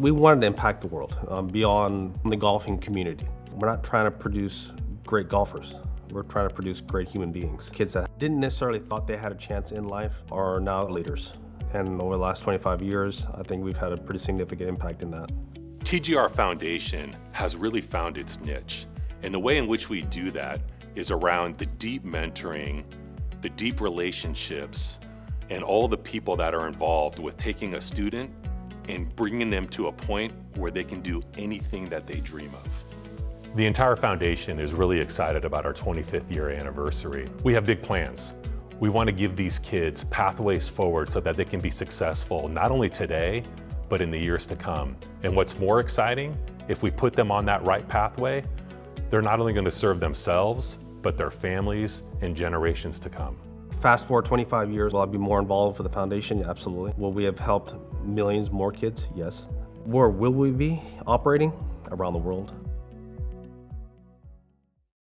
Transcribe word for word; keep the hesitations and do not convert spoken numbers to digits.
We wanted to impact the world um, beyond the golfing community. We're not trying to produce great golfers. We're trying to produce great human beings. Kids that didn't necessarily thought they had a chance in life are now leaders. And over the last twenty-five years, I think we've had a pretty significant impact in that. T G R Foundation has really found its niche. And the way in which we do that is around the deep mentoring, the deep relationships, and all the people that are involved with taking a student and bringing them to a point where they can do anything that they dream of. The entire foundation is really excited about our twenty-fifth year anniversary. We have big plans. We want to give these kids pathways forward so that they can be successful, not only today, but in the years to come. And what's more exciting, if we put them on that right pathway, they're not only going to serve themselves, but their families and generations to come. Fast forward twenty-five years, will I be more involved with the foundation? Absolutely. Will we have helped millions more kids? Yes. Where will we be operating? Around the world.